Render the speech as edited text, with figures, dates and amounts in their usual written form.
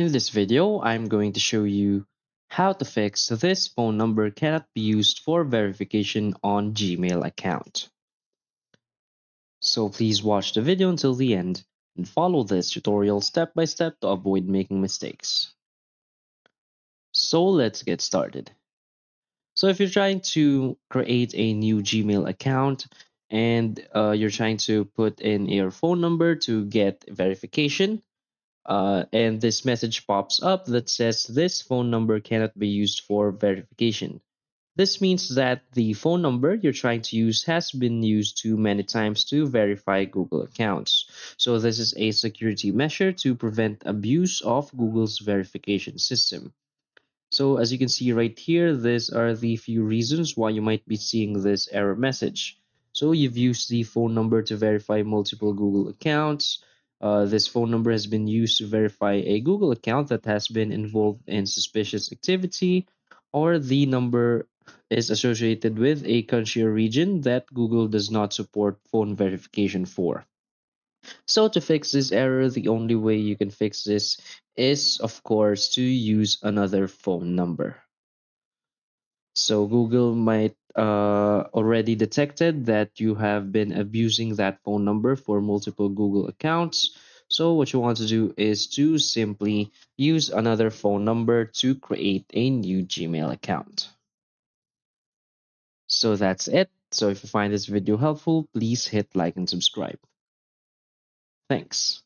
In this video, I'm going to show you how to fix this phone number cannot be used for verification on Gmail account. So please watch the video until the end and follow this tutorial step by step to avoid making mistakes. So let's get started. So if you're trying to create a new Gmail account and you're trying to put in your phone number to get verification, and this message pops up that says this phone number cannot be used for verification. This means that the phone number you're trying to use has been used too many times to verify Google accounts. So this is a security measure to prevent abuse of Google's verification system. So as you can see right here, these are the few reasons why you might be seeing this error message. So you've used the phone number to verify multiple Google accounts. This phone number has been used to verify a Google account that has been involved in suspicious activity, or the number is associated with a country or region that Google does not support phone verification for. So to fix this error, the only way you can fix this is, of course, to use another phone number. So Google might already detected that you have been abusing that phone number for multiple Google accounts. So what you want to do is to simply use another phone number to create a new Gmail account. So that's it. So if you find this video helpful, please hit like and subscribe. Thanks.